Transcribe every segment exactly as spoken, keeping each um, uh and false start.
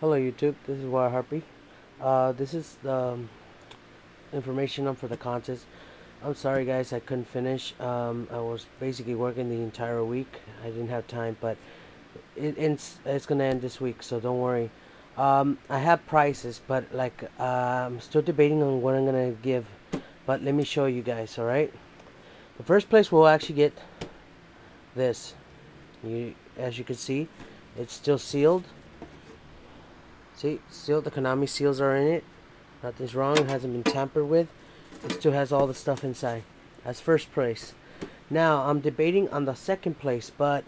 Hello YouTube, this is Wild Harpy. Uh, this is the um, information up for the contest. I'm sorry guys, I couldn't finish. Um, I was basically working the entire week. I didn't have time, but it ends, it's going to end this week, so don't worry. Um, I have prices, but like uh, I'm still debating on what I'm going to give. But let me show you guys, alright? The first place will actually get this. You, as you can see, it's still sealed. See, still the Konami seals are in it. Nothing's wrong. It hasn't been tampered with. It still has all the stuff inside. That's first place. Now, I'm debating on the second place, but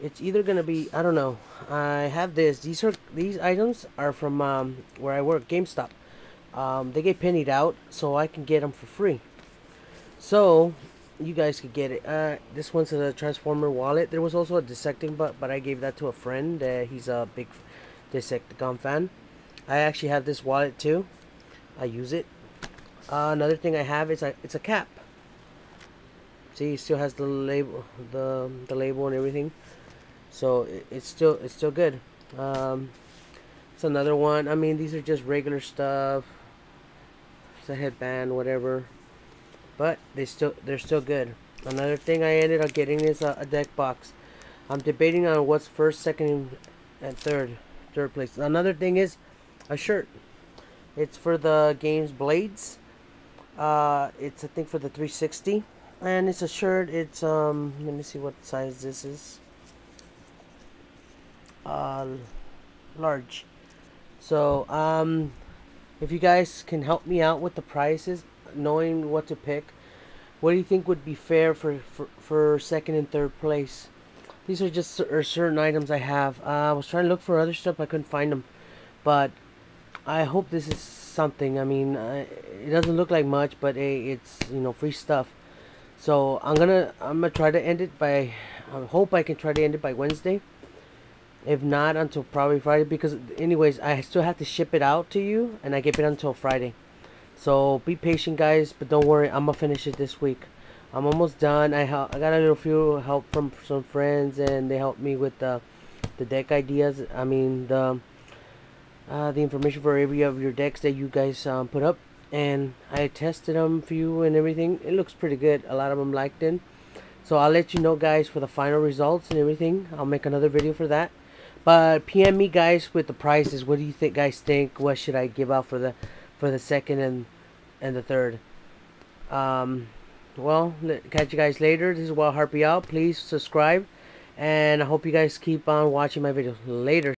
it's either going to be, I don't know. I have this. These are these items are from um, where I work, GameStop. Um, they get pennied out, so I can get them for free. So, you guys could get it. Uh, this one's a Transformer wallet. There was also a Dissecting Butt, but I gave that to a friend. Uh, he's a big Dissecticon fan. I actually have this wallet too. I use it. Uh, another thing I have is a, it's a cap. See, it still has the label, the the label and everything. So it, it's still it's still good. Um, it's another one. I mean, these are just regular stuff. It's a headband, whatever. But they still they're still good. Another thing I ended up getting is a, a deck box. I'm debating on what's first, second, and third. Third place. Another thing is a shirt. It's for the Games Blades. Uh, it's a thing for the three sixty, and it's a shirt. It's um. Let me see what size this is. Uh, large. So um, if you guys can help me out with the prices, knowing what to pick, what do you think would be fair for for, for second and third place? These are just certain items I have. Uh, I was trying to look for other stuff. I couldn't find them. But I hope this is something. I mean, uh, it doesn't look like much, but hey, it's, you know, free stuff. So I'm going to I'm gonna try to end it by... I hope I can try to end it by Wednesday. If not, until probably Friday. Because anyways, I still have to ship it out to you. And I get it until Friday. So be patient, guys. But don't worry. I'm going to finish it this week. I'm almost done. I, I got a little few help from some friends, and they helped me with the, the deck ideas. I mean, the, uh, the information for every of your decks that you guys um, put up. And I tested them for you and everything. It looks pretty good. A lot of them liked it. So I'll let you know, guys, for the final results and everything. I'll make another video for that. But P M me, guys, with the prices. What do you think, guys think? What should I give out for the for the second and, and the third? Um... Well, catch you guys later. This is Wild Harpy out. Please subscribe, and I hope you guys keep on watching my videos. Later.